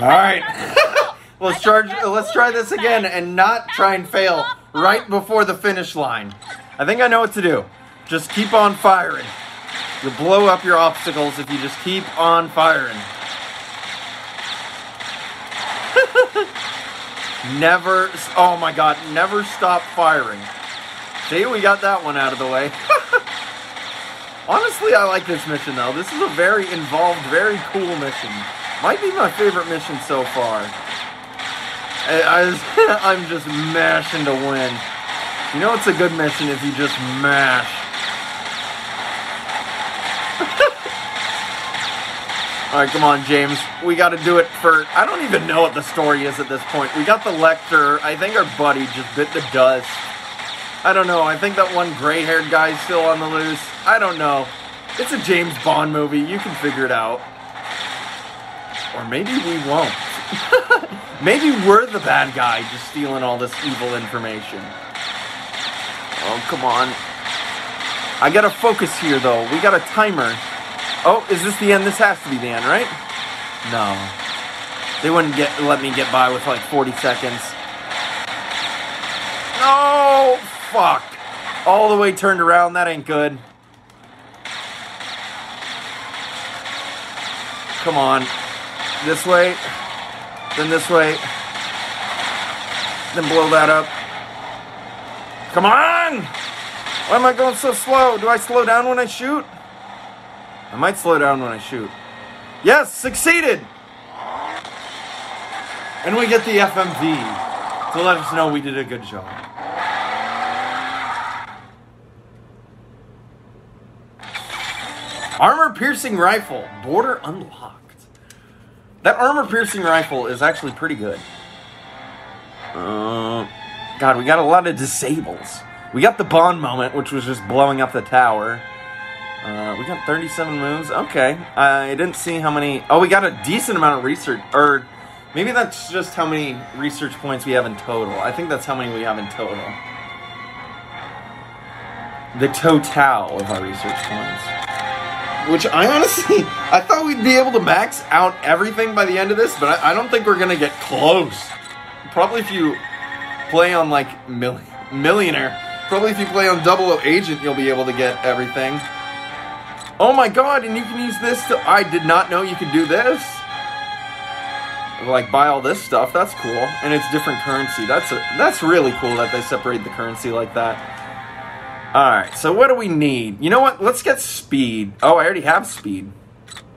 Alright. Let's try this again and not try and fail right before the finish line. I think I know what to do. Just keep on firing. You'll blow up your obstacles if you just keep on firing. Never, oh my god, never stop firing. See, we got that one out of the way. Honestly, I like this mission though. This is a very involved, very cool mission. Might be my favorite mission so far. I'm just mashing to win. You know it's a good mission if you just mash. Alright, come on, James. We gotta do it for... I don't even know what the story is at this point. We got the lector. I think our buddy just bit the dust. I don't know. I think that one gray-haired guy's still on the loose. I don't know. It's a James Bond movie. You can figure it out. Or maybe we won't. Maybe we're the bad guy just stealing all this evil information. Oh, come on. I gotta focus here, though. We got a timer. Oh, is this the end? This has to be the end, right? No. They wouldn't let me get by with like 40 seconds. No! Fuck. All the way turned around. That ain't good. Come on. This way. Then this way. Then blow that up. Come on! Why am I going so slow? Do I slow down when I shoot? I might slow down when I shoot. Yes! Succeeded! And we get the FMV to let us know we did a good job. Armor-piercing rifle. Border unlocked. That armor-piercing rifle is actually pretty good. God, we got a lot of disables. We got the Bond moment, which was just blowing up the tower. We got 37 moves. Okay. I didn't see how many... Oh, we got a decent amount of research. Or maybe that's just how many research points we have in total. I think that's how many we have in total. The total of our research points. Which I honestly, I thought we'd be able to max out everything by the end of this, but I don't think we're going to get close. Probably if you play on, like, Millionaire. Probably if you play on 00 Agent, you'll be able to get everything. Oh my god, and you can use this to, I did not know you could do this. Like, buy all this stuff, that's cool. And it's different currency. That's really cool that they separate the currency like that. Alright, so what do we need? You know what? Let's get speed. Oh, I already have speed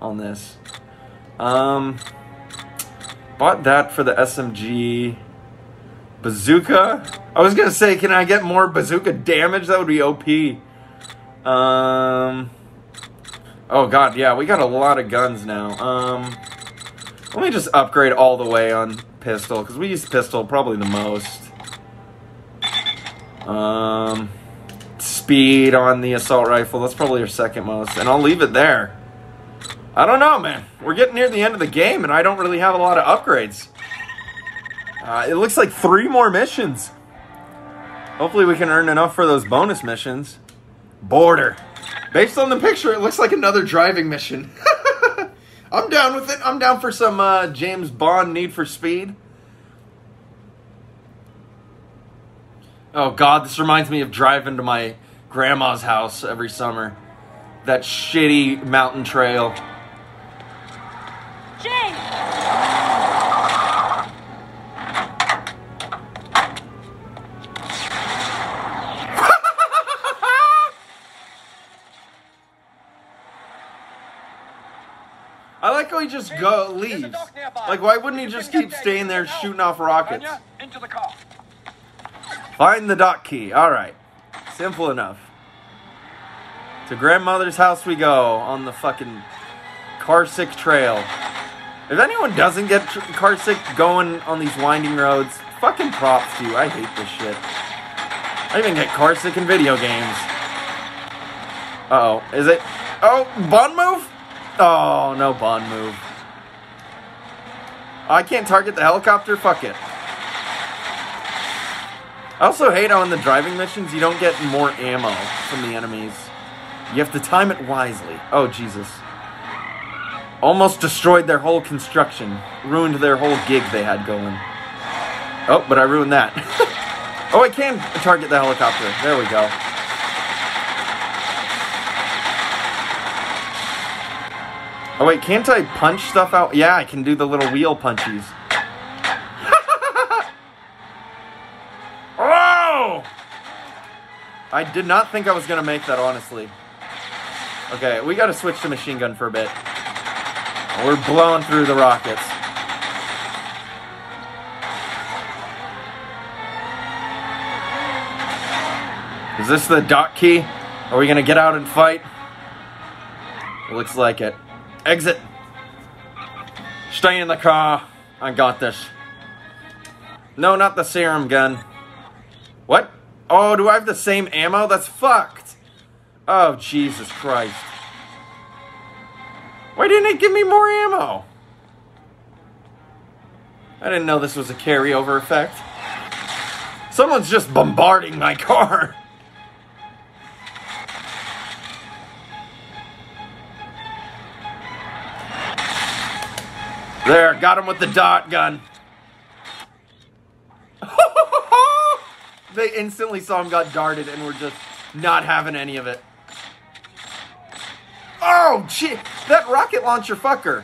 on this. Bought that for the SMG. Bazooka? I was gonna say, can I get more bazooka damage? That would be OP. Oh god, yeah, we got a lot of guns now. Let me just upgrade all the way on pistol, because we use pistol probably the most. Speed on the assault rifle. That's probably your second most. And I'll leave it there. I don't know, man. We're getting near the end of the game, and I don't really have a lot of upgrades. It looks like 3 more missions. Hopefully we can earn enough for those bonus missions. Border. Based on the picture, it looks like another driving mission. I'm down with it. I'm down for some James Bond Need for Speed. Oh, God, this reminds me of driving to my... grandma's house every summer. That shitty mountain trail. Jay. I like how he just leaves. Like, why wouldn't he just keep staying there shooting off rockets? Into the car. Find the dock key. All right. Simple enough. To grandmother's house we go on the fucking car sick trail. If anyone doesn't get car sick going on these winding roads, fucking props to you. I hate this shit. I even get car sick in video games. Uh-oh. Is it? Oh, Bond move? Oh, no Bond move. I can't target the helicopter? Fuck it. I also hate on the driving missions, you don't get more ammo from the enemies. You have to time it wisely. Oh, Jesus. Almost destroyed their whole construction. Ruined their whole gig they had going. Oh, but I ruined that. Oh, I can target the helicopter. There we go. Oh, wait, can't I punch stuff out? Yeah, I can do the little wheel punchies. Oh! I did not think I was going to make that, honestly. Okay, we got to switch to machine gun for a bit. We're blowing through the rockets. Is this the dock key? Are we going to get out and fight? Looks like it. Exit. Stay in the car. I got this. No, not the serum gun. What? Oh, do I have the same ammo? That's fucked. Oh, Jesus Christ. Why didn't it give me more ammo? I didn't know this was a carryover effect. Someone's just bombarding my car. There, got him with the dot gun. They instantly saw him got darted and were just not having any of it. Oh, shit! That rocket launcher fucker.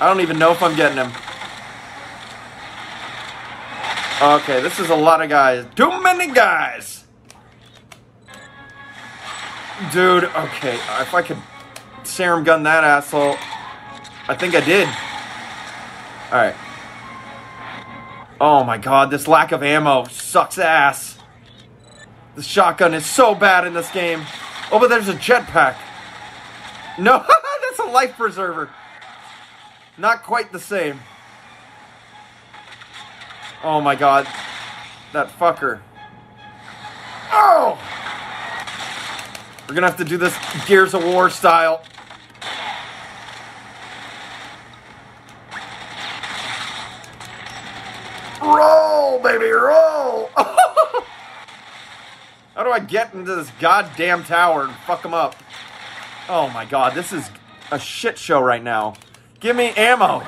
I don't even know if I'm getting him. Okay, this is a lot of guys. Too many guys! Dude, okay, if I could serum gun that asshole. I think I did. Alright. Oh my god, this lack of ammo sucks ass. The shotgun is so bad in this game. Oh, but there's a jetpack. No, that's a life preserver. Not quite the same. Oh my god. That fucker. Oh! We're gonna have to do this Gears of War style. Roll, baby, roll! How do I get into this goddamn tower and fuck them up? Oh my god, this is a shit show right now. Give me ammo!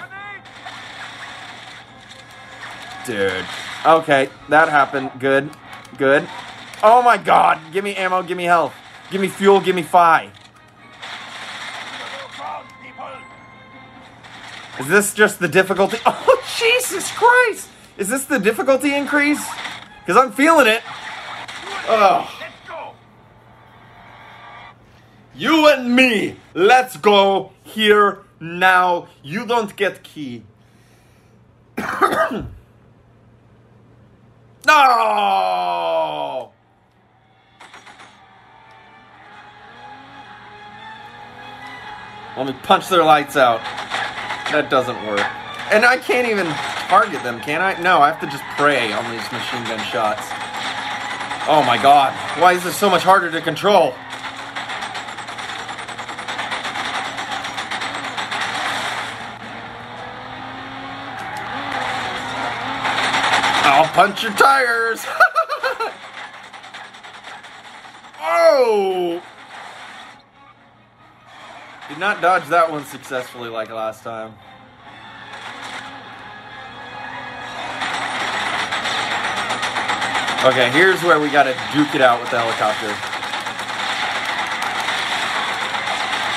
Dude. Okay, that happened. Good. Good. Oh my god, give me ammo, give me health. Give me fuel, give me fi. Is this just the difficulty? Oh, Jesus Christ! Is this the difficulty increase? Because I'm feeling it. Oh. You and me, let's go here now. You don't get key. No! Let me punch their lights out. That doesn't work. And I can't even target them, can I? No, I have to just prey on these machine gun shots. Oh my god. Why is this so much harder to control? I'll punch your tires! Oh! Did not dodge that one successfully like last time. Okay, here's where we gotta duke it out with the helicopter.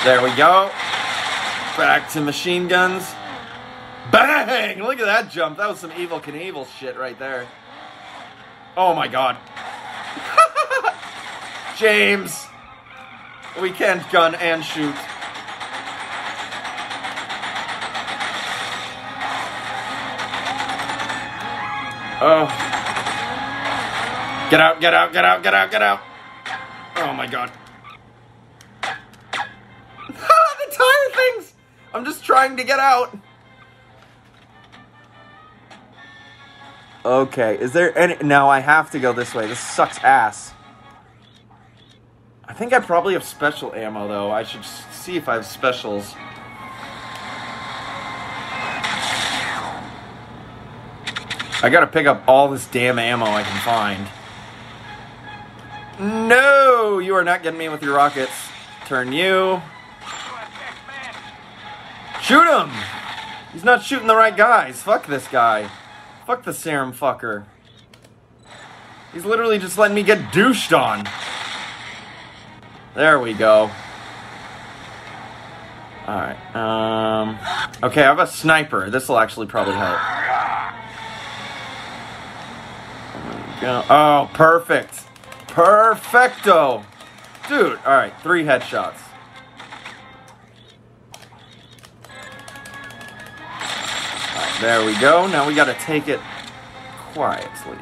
There we go. Back to machine guns. Bang! Look at that jump. That was some Evel Knievel shit right there. Oh my god. James! We can't gun and shoot. Oh. Get out, get out, get out, get out, get out. Oh my god. The tire things! I'm just trying to get out. Okay, is there any... No, I have to go this way. This sucks ass. I think I probably have special ammo, though. I should see if I have specials. I gotta pick up all this damn ammo I can find. No, you are not getting me with your rockets. Turn you. Shoot him! He's not shooting the right guys. Fuck this guy. Fuck the serum fucker. He's literally just letting me get douched on. There we go. Alright, okay, I have a sniper. This will actually probably help. There we go. Oh, perfect. Perfecto. Dude, alright, 3 headshots. Right, there we go. Now we gotta take it quietly.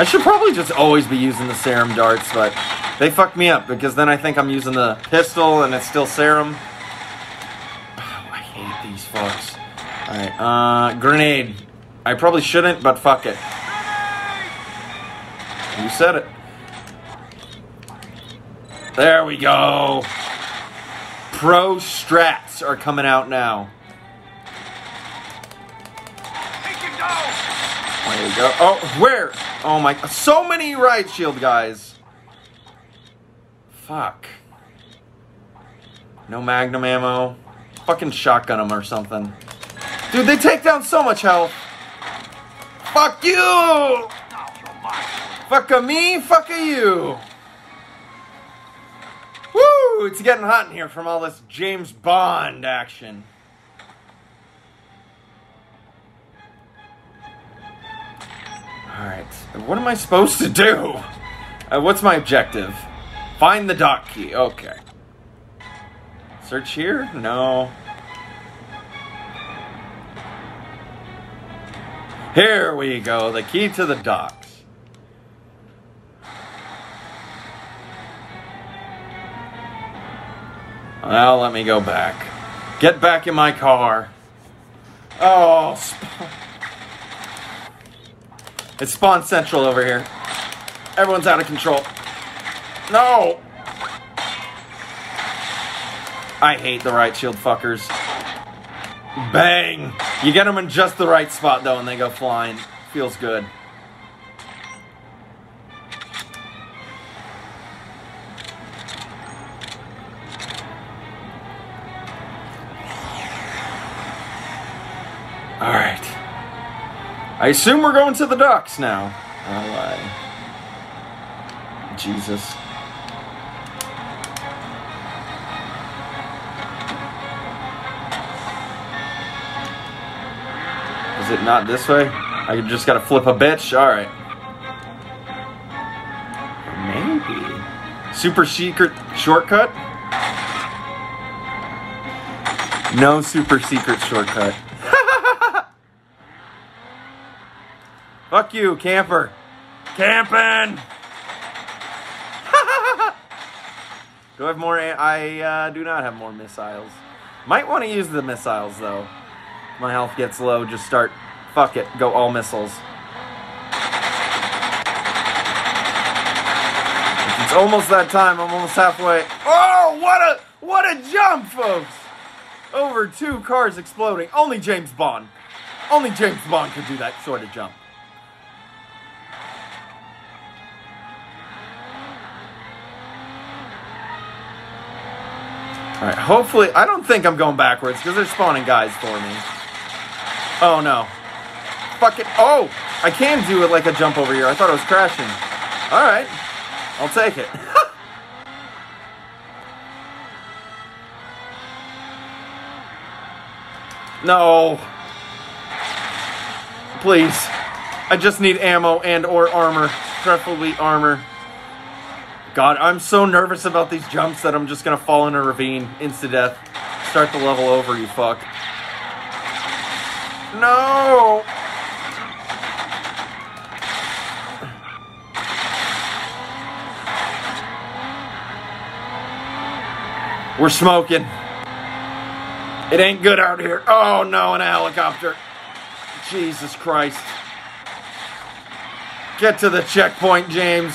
I should probably just always be using the serum darts, but they fuck me up because then I think I'm using the pistol and it's still serum. Oh, I hate these fucks. Alright, grenade. I probably shouldn't, but fuck it. You said it. There we go. Pro strats are coming out now. There we go. Oh, where? Oh my, so many riot shield guys. Fuck. No magnum ammo. Fucking shotgun them or something. Dude, they take down so much health. Fuck you! Fuck a me, fuck a you. Woo, it's getting hot in here from all this James Bond action. Alright, what am I supposed to do? What's my objective? Find the dock key, okay. Search here? No. Here we go, the key to the docks. Now let me go back. Get back in my car. Oh, it's spawn central over here. Everyone's out of control. No! I hate the right shield fuckers. Bang! You get them in just the right spot, though, and they go flying. Feels good. Alright. I assume we're going to the docks now. Alright. Jesus. Is it not this way? I just gotta flip a bitch? Alright. Maybe. Super secret shortcut? No super secret shortcut. Fuck you, camper. Camping! Do I have more? I do not have more missiles. Might want to use the missiles, though. My health gets low, just start. Fuck it, go all missiles. It's almost that time, I'm almost halfway. Oh, what a jump, folks! Over 2 cars exploding. Only James Bond. Only James Bond could do that sort of jump. Alright, hopefully, I don't think I'm going backwards, because they're spawning guys for me. Oh, no. Fuck it. Oh! I can do it like a jump over here. I thought I was crashing. Alright. I'll take it. No. Please. I just need ammo and or armor. Preferably armor. God, I'm so nervous about these jumps that I'm just gonna fall in a ravine, insta-death. Start the level over, you fuck. No! We're smoking. It ain't good out here. Oh no, an helicopter. Jesus Christ. Get to the checkpoint, James.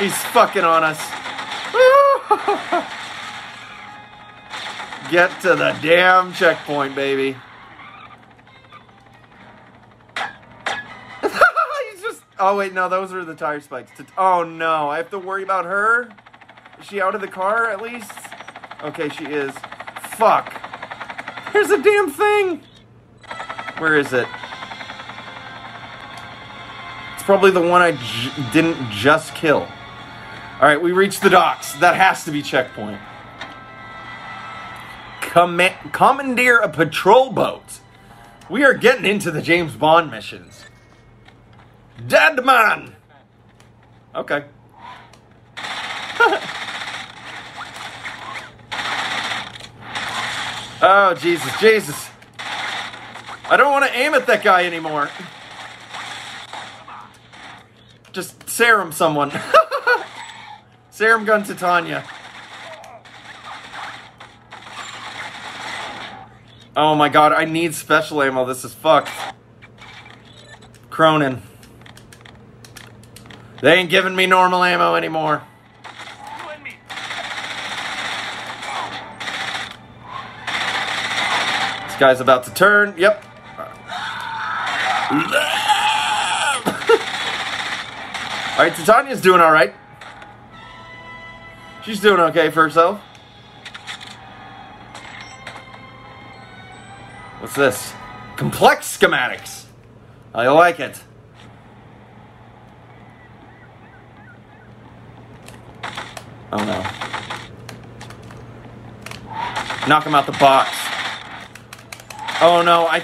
He's fucking on us. Get to the damn checkpoint, baby. Oh, wait, no, those are the tire spikes. Oh, no, I have to worry about her? Is she out of the car, at least? Okay, she is. Fuck. Here's a damn thing! Where is it? It's probably the one I didn't just kill. Alright, we reached the docks. That has to be checkpoint. Commandeer a patrol boat. We are getting into the James Bond missions. Dead man! Okay. Oh, Jesus, Jesus. I don't want to aim at that guy anymore. Just serum someone. Serum gun to Tanya. Oh my god, I need special ammo. This is fucked. Cronin. They ain't giving me normal ammo anymore. This guy's about to turn. Yep. Alright, Titania's doing alright. She's doing okay for herself. What's this? Complex schematics. I like it. Oh no. Knock him out the box. Oh no, I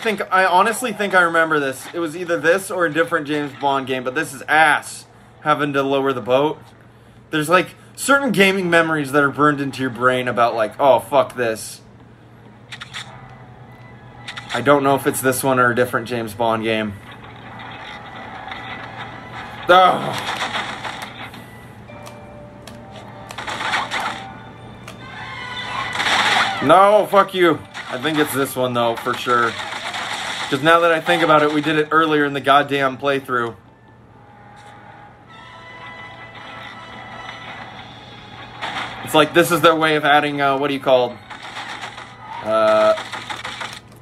honestly think I remember this. It was either this or a different James Bond game, but this is ass having to lower the boat. There's like certain gaming memories that are burned into your brain about like, oh fuck this. I don't know if it's this one or a different James Bond game. Oh. No, fuck you. I think it's this one, though, for sure. Because now that I think about it, we did it earlier in the goddamn playthrough. It's like this is their way of adding, what do you call it?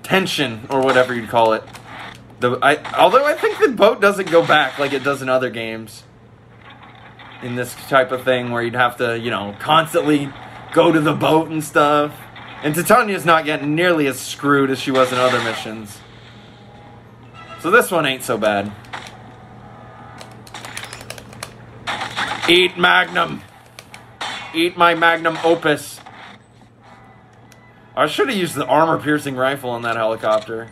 Tension, or whatever you'd call it. Although I think the boat doesn't go back like it does in other games. In this type of thing where you'd have to, you know, constantly go to the boat and stuff. And Titania's not getting nearly as screwed as she was in other missions. So this one ain't so bad. Eat Magnum. Eat my Magnum Opus. I should have used the armor-piercing rifle on that helicopter.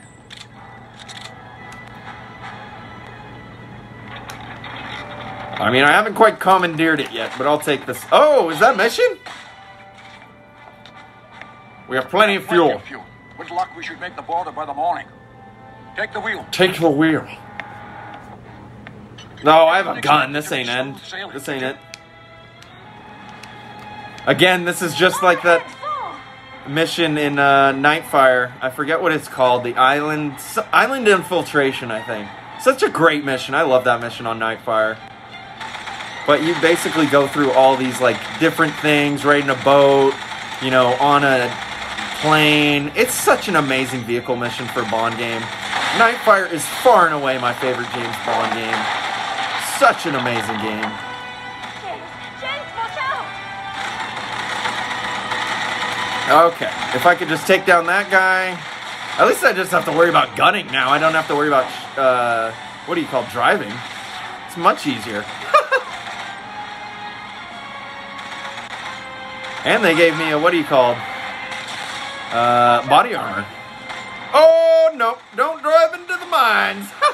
I mean, I haven't quite commandeered it yet, but I'll take this. Oh, is that mission? We have plenty of fuel. With luck, we should make the border by the morning. Take the wheel. Take the wheel. No, I have a gun. This ain't it. This ain't it. Again, this is just like that mission in Nightfire. I forget what it's called. The Island Infiltration, I think. Such a great mission. I love that mission on Nightfire. But you basically go through all these like different things, raiding a boat, you know, on a plane. It's such an amazing vehicle mission for a Bond game. Nightfire is far and away my favorite James Bond game. Such an amazing game. James, watch out! Okay, if I could just take down that guy. At least I just have to worry about gunning now. I don't have to worry about, what do you call driving? It's much easier. And they gave me a, what do you call it? Body armor. Oh, no. Don't drive into the mines. They're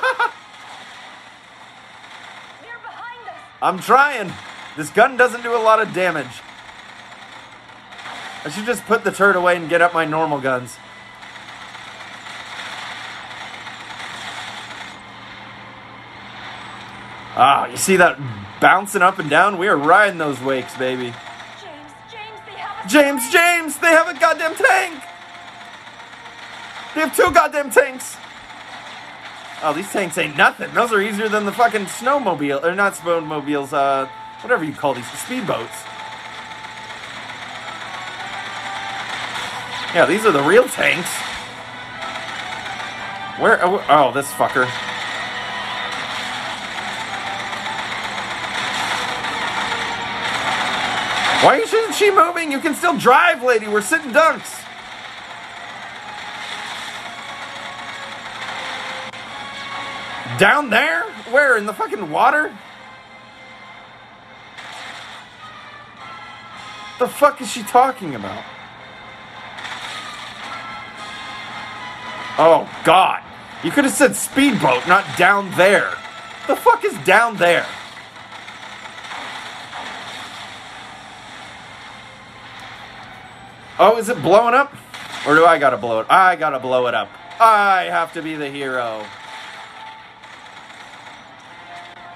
behind us. I'm trying. This gun doesn't do a lot of damage. I should just put the turret away and get up my normal guns. Ah, you see that bouncing up and down? We are riding those wakes, baby. James, James, they have a goddamn tank! They have two goddamn tanks! Oh, these tanks ain't nothing. Those are easier than the fucking snowmobile, or not snowmobiles, whatever you call these, speedboats. Yeah, these are the real tanks. Where, oh, this fucker. isn't she moving? You can still drive, lady. We're sitting ducks. Down there? Where? In the fucking water? The fuck is she talking about? Oh, God. You could have said speedboat, not down there. The fuck is down there? Oh, is it blowing up? Or do I gotta blow it? I gotta blow it up. I have to be the hero.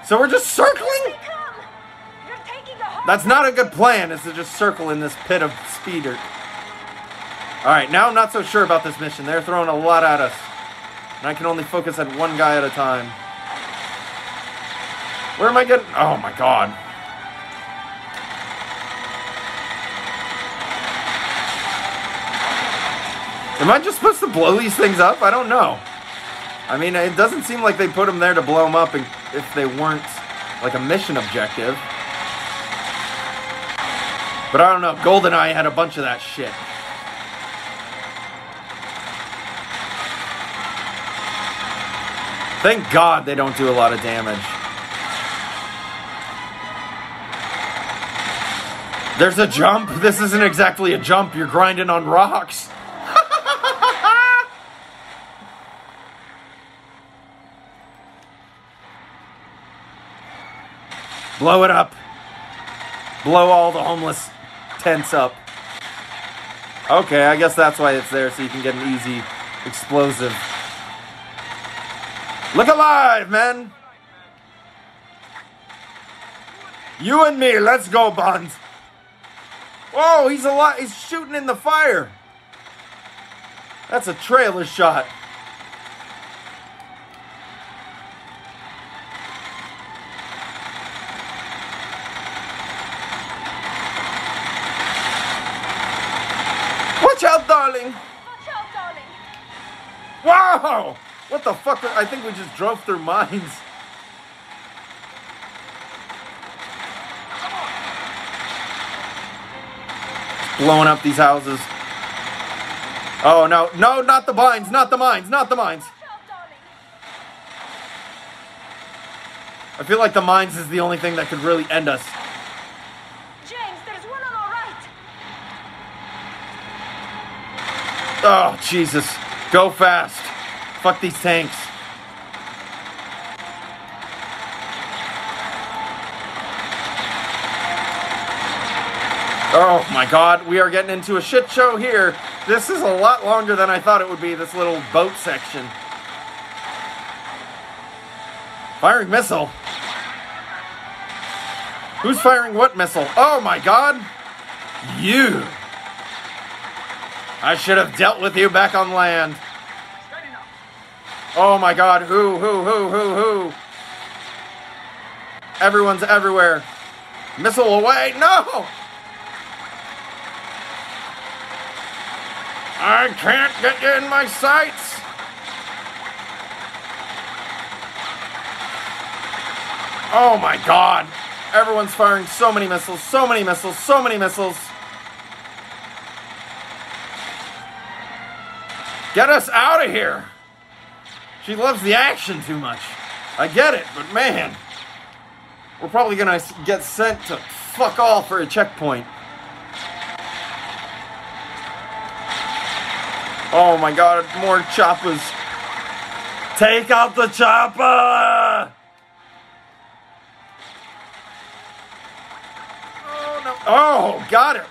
So we're just circling? That's not a good plan, is to just circle in this pit of speed dirt. Alright, now I'm not so sure about this mission. They're throwing a lot at us. And I can only focus on one guy at a time. Where am I getting? Oh my God. Am I just supposed to blow these things up? I don't know. I mean, it doesn't seem like they put them there to blow them up if they weren't like a mission objective. But I don't know. Goldeneye had a bunch of that shit. Thank God they don't do a lot of damage. There's a jump. This isn't exactly a jump. You're grinding on rocks. Blow it up. Blow all the homeless tents up. Okay, I guess that's why it's there, so you can get an easy explosive. Look alive, man! You and me, let's go, Bond! Whoa, he's alive! He's shooting in the fire! That's a trailer shot. Watch out, darling! Watch out, darling! Wow! What the fuck? I think we just drove through mines. Blowing up these houses. Oh, no. No, not the mines. Not the mines. Not the mines. I feel like the mines is the only thing that could really end us. James, there's one on our right. Oh, Jesus. Go fast. Fuck these tanks. Oh my God, we are getting into a shit show here. This is a lot longer than I thought it would be, this little boat section. Firing missile. Who's firing what missile? Oh my God. You. I should have dealt with you back on land. Oh my God, who? Everyone's everywhere. Missile away, no! I can't get you in my sights! Oh my God, everyone's firing so many missiles, so many missiles, so many missiles. Get us out of here! She loves the action too much. I get it, but man. We're probably gonna get sent to fuck all for a checkpoint. Oh my God, more choppers. Take out the chopper! Oh no. Oh, got it.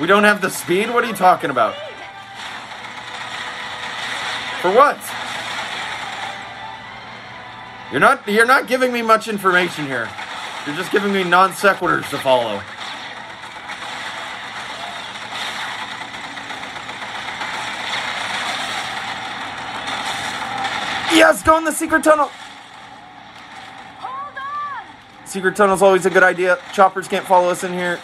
We don't have the speed? What are you talking about? For what? You're not giving me much information here. You're just giving me non sequiturs to follow. Yes, go in the secret tunnel! Hold on! Secret tunnel's always a good idea. Choppers can't follow us in here.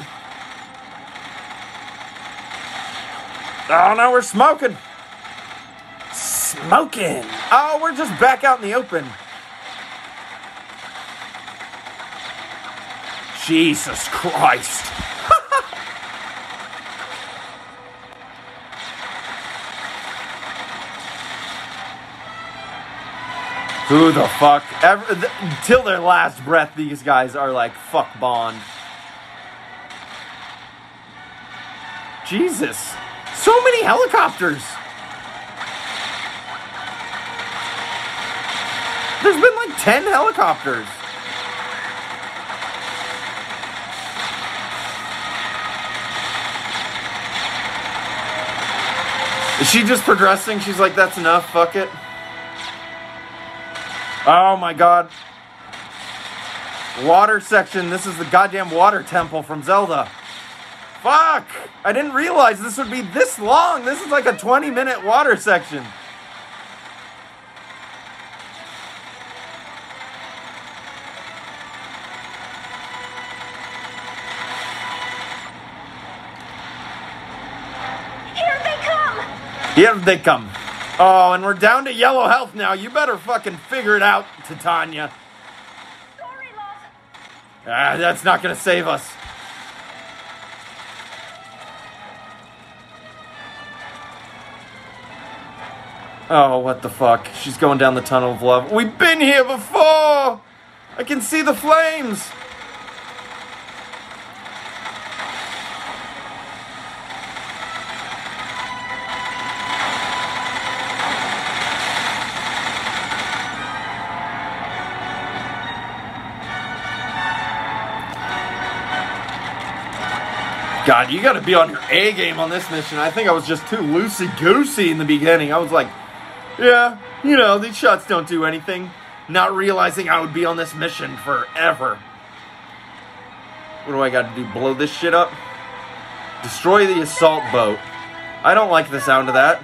Oh, no, we're smoking. Smoking. Oh, we're just back out in the open. Jesus Christ! Who the fuck? Till their last breath, these guys are like, fuck Bond. Jesus. So many helicopters! There's been like 10 helicopters! Is she just progressing? She's like, that's enough, fuck it. Oh my god. Water section, this is the goddamn water temple from Zelda. Fuck! I didn't realize this would be this long. This is like a 20-minute water section. Here they come! Here they come. Oh, and we're down to yellow health now. You better fucking figure it out, Tatiana. Sorry, love. Ah, that's not gonna save us. Oh, what the fuck. She's going down the tunnel of love. We've been here before! I can see the flames! God, you gotta be on your A game on this mission. I think I was just too loosey-goosey in the beginning. I was like, yeah, you know, these shots don't do anything. Not realizing I would be on this mission forever. What do I gotta do? Blow this shit up? Destroy the assault boat. I don't like the sound of that.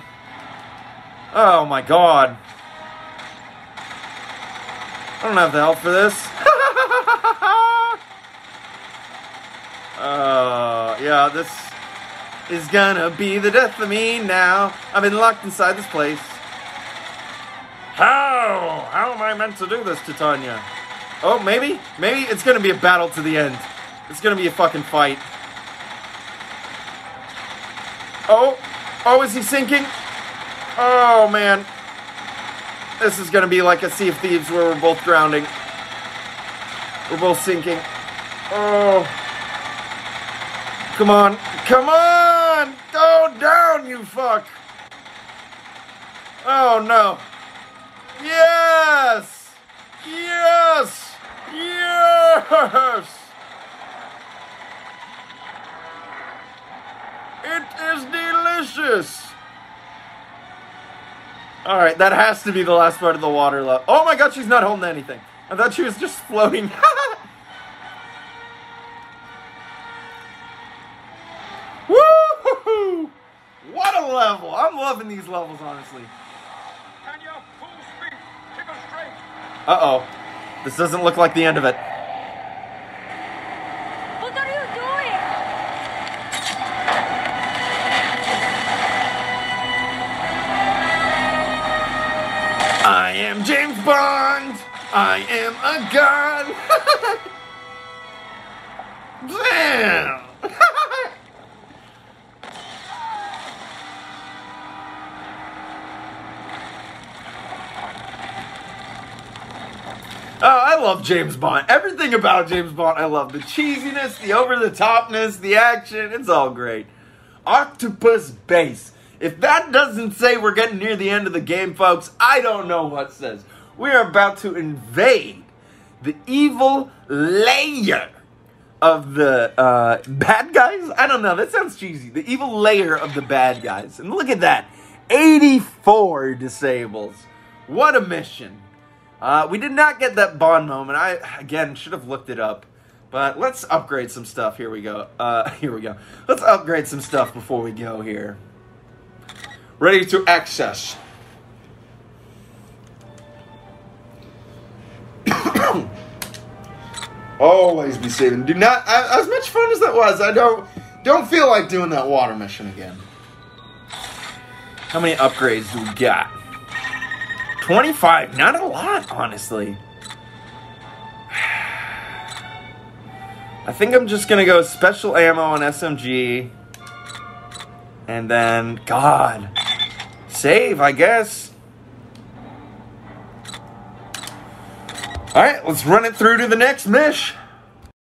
Oh my god. I don't have the health for this. Yeah, this is gonna be the death of me now. I've been locked inside this place. How? How am I meant to do this, Tatiana? Oh, maybe? Maybe it's gonna be a battle to the end. It's gonna be a fucking fight. Oh! Oh, is he sinking? Oh, man. This is gonna be like a Sea of Thieves where we're both drowning. We're both sinking. Oh. Come on. Come on! Go down, you fuck! Oh, no. Yes! Yes! Yes! It is delicious! Alright, that has to be the last part of the water level. Oh my god, she's not holding anything. I thought she was just floating. Woo-hoo-hoo! What a level! I'm loving these levels, honestly. Uh-oh. This doesn't look like the end of it. What are you doing? I am James Bond! I am a god! Bam! Oh, I love James Bond. Everything about James Bond I love. The cheesiness, the over-the-topness, the action. It's all great. Octopus Base. If that doesn't say we're getting near the end of the game, folks, I don't know what says. We are about to invade the evil layer of the bad guys? I don't know. That sounds cheesy. The evil layer of the bad guys. And look at that. 84 disables. What a mission. We did not get that Bond moment. I, again, should have looked it up. But let's upgrade some stuff. Here we go. Let's upgrade some stuff before we go here. Ready to access. Always be saving. Do not, as much fun as that was, I don't feel like doing that water mission again. How many upgrades do we got? 25, not a lot, honestly. I think I'm just gonna go special ammo on SMG. And then, God. Save, I guess. Alright, let's run it through to the next mish.